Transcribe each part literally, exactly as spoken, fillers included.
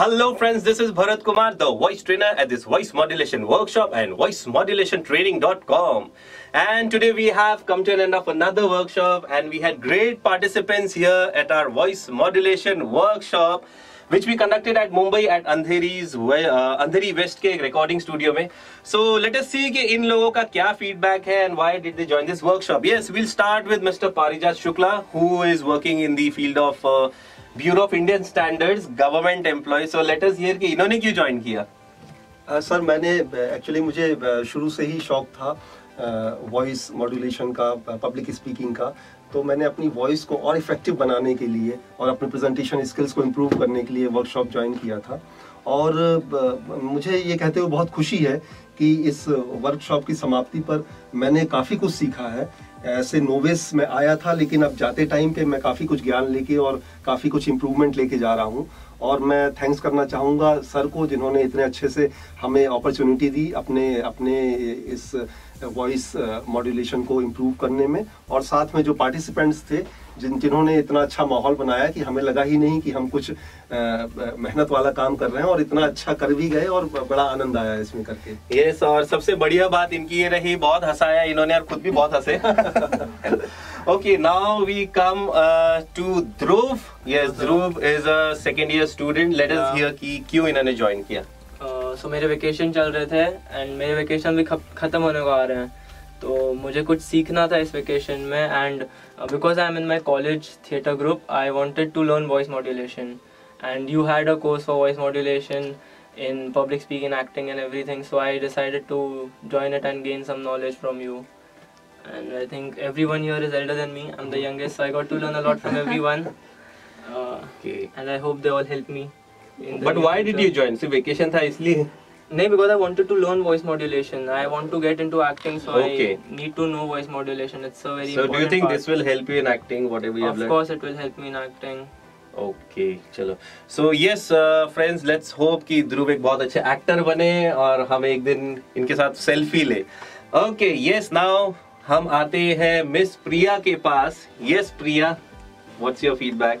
Hello friends, this is Bharatkumar, the voice trainer at this voice modulation workshop and voice modulation training dot com. And today we have come to an end of another workshop, and we had great participants here at our voice modulation workshop, which we conducted at Mumbai at Andheri's uh, Andheri West ke recording studio mein. So let us see ke in logo ka kya feedback hai and why did they join this workshop. Yes, we'll start with Mister Parijaj Shukla, who is working in the field of uh, Bureau of Indian Standards, government employee. So let us hear कि इन्होंने क्यों join किया? Uh, sir, मैंने actually मुझे शुरू से ही शौक था uh, voice modulation का, public speaking का. तो मैंने अपनी voice को और effective बनाने के लिए और अपने presentation skills को improve करने के लिए workshop join किया था. और uh, मुझे ये कहते हुए बहुत खुशी है कि इस workshop की समाप्ति पर मैंने काफी कुछ सीखा है. ऐसे नोवेस में आया था, लेकिन अब जाते टाइम पे मैं काफ़ी कुछ ज्ञान लेके और काफ़ी कुछ इम्प्रूवमेंट लेके जा रहा हूँ. और मैं थैंक्स करना चाहूँगा सर को, जिन्होंने इतने अच्छे से हमें अपॉर्चुनिटी दी अपने अपने इस वॉइस मॉड्यूलेशन को इम्प्रूव करने में. और साथ में जो पार्टिसिपेंट्स थे, जिन जिन्होंने इतना अच्छा माहौल बनाया कि हमें लगा ही नहीं कि हम कुछ आ, मेहनत वाला काम कर रहे हैं, और इतना अच्छा कर भी गए और बड़ा आनंद आया इसमें करके. यस, और सबसे बढ़िया बात इनकी ये रही, बहुत हंसाया इन्होंने और खुद भी बहुत हंसे. Okay, now we come uh, to Dhruv. Yes, Dhruv is a second year student. Let us hear कि क्यों इन्होंने join किया. So मेरे vacation चल रहे थे and मेरे vacation भी खत्म होने को आ रहे हैं, तो मुझे कुछ सीखना था इस वेकेशन में. And because I am in my college theatre group, I wanted to learn voice modulation. And you had a course for voice modulation in public speaking, acting and everything. So I decided to join it and gain some knowledge from you. And I think everyone here is elder than me. I'm the youngest, so I got to learn a lot from everyone. Uh, okay. And I hope they all help me. But why did you join? So vacation tha isliye? No, because I wanted to learn voice modulation. I want to get into acting, so okay. I need to know voice modulation. It's a very important part. So do you think part. This will help you in acting, whatever you have learned? Of course, it will help me in acting. Okay, चलो. So yes, uh, friends, let's hope कि ध्रुव एक बहुत अच्छे actor बने और हम एक दिन इनके साथ selfie ले. Okay, yes, now हम आते हैं मिस प्रिया के पास. Yes Priya, what's your feedback?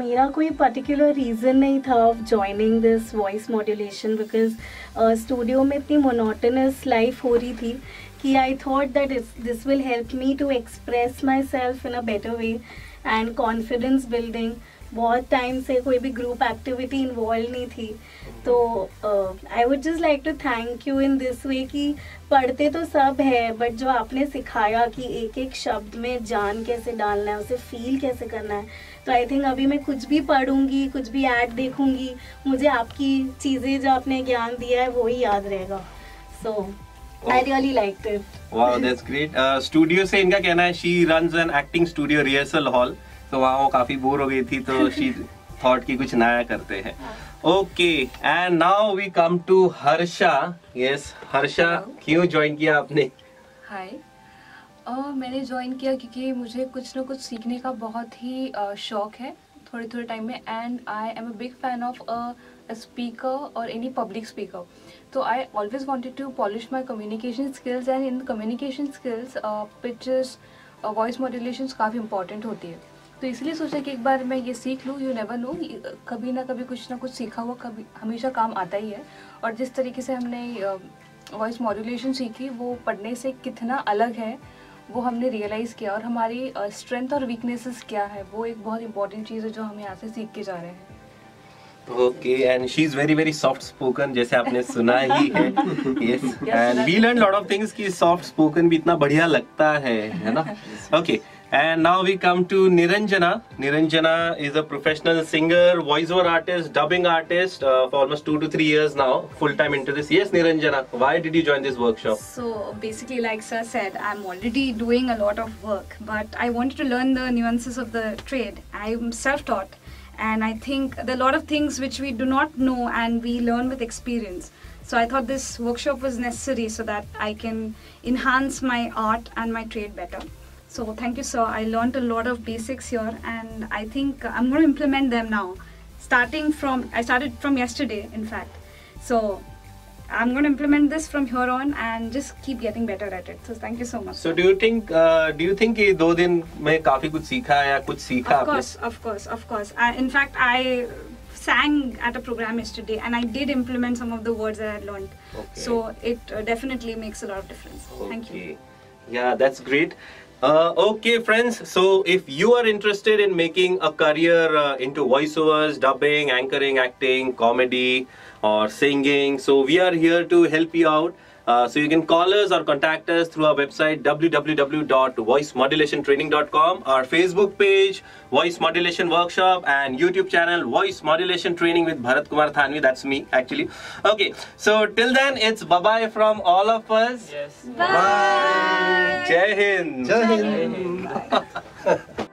मेरा कोई पर्टिकुलर रीज़न नहीं था of joining this voice modulation, because studio में इतनी मोनोटनस लाइफ हो रही थी कि I thought that this will help me to express my self in a better way and confidence building. बहुत टाइम से कोई भी ग्रुप एक्टिविटी इन्वॉल्व नहीं थी, तो I would just like to thank you in this way कि पढ़ते तो सब है, बट जो आपने सिखाया कि एक एक शब्द में जान कैसे डालना है, उसे फील कैसे करना है. तो आई थिंक अभी मैं कुछ भी पढ़ूंगी, कुछ भी ऐड देखूंगी, मुझे आपकी चीज़ें जो आपने ज्ञान दिया है वो ही याद रहेगा. सो I really liked it. Wow, that's great. Studio से इनका कहना है, she runs an acting studio rehearsal hall. तो वहाँ वो काफी बोर हो गई थी, तो she thought कि कुछ नया करते हैं. Okay, and now we come to Harsha. Yes, Harsha, क्यों join किया आपने? Hi, uh, मैंने join किया क्योंकि मुझे कुछ न कुछ सीखने का बहुत ही uh, शौक है थोड़े थोड़े टाइम में. And I am a big fan of a speaker और एनी पब्लिक स्पीकर. तो I always wanted to polish my communication skills, and in communication skills pitches voice modulation काफ़ी इंपॉर्टेंट होती है. तो इसलिए सोचा कि एक बार मैं ये सीख लूँ. यू नेवर नो, कभी ना कभी कुछ ना कुछ सीखा हुआ कभी हमेशा काम आता ही है. और जिस तरीके से हमने वॉइस मॉड्यूलेशन सीखी, वो पढ़ने से कितना अलग है वो हमने रियलाइज़ किया. और हमारी स्ट्रेंथ और वीकनेसेस क्या है, वो एक बहुत इंपॉर्टेंट चीज़ है जो हम यहाँ से सीख के जा रहे हैं. Okay, and she's very very soft spoken, जैसे आपने सुना ही है. Yes, and we learned lot of things कि soft spoken भी इतना बढ़िया लगता है, है ना? Okay, and now we come to Niranjana. Niranjana is a professional singer, voiceover artist, dubbing artist uh, for almost two to three years now, full time into this. Yes, Niranjana, why did you join this workshop? So basically, like sir said, I'm already doing a lot of work, but I wanted to learn the nuances of the trade. I'm self-taught. And I think there are a lot of things which we do not know and we learn with experience. So I thought this workshop was necessary so that I can enhance my art and my trade better. So thank you, sir. I learned a lot of basics here, and I think I'm going to implement them now. Starting from, I started from yesterday, in fact. So I'm going to implement this from here on and just keep getting better at it. So thank you so much. So do you think uh, do you think कि दो दिन में काफी कुछ सीखा या कुछ सीखा? Of course, of course, of course. I, in fact, I sang at a program yesterday and I did implement some of the words that I had learned. Okay. So it uh, definitely makes a lot of difference. Okay. Thank you. Yeah, that's great. Uh, okay friends, so if you are interested in making a career uh, into voiceovers, dubbing, anchoring, acting, comedy or singing, so we are here to help you out. Uh, so you can call us or contact us through our website w w w dot voice modulation training dot com, our Facebook page Voice Modulation Workshop, and YouTube channel Voice Modulation Training with Bharatkumar Thanvi. That's me actually. Okay, so till then it's bye bye from all of us. Yes. Bye. Bye. Jai Hind. Jai Hind. Jai Hind.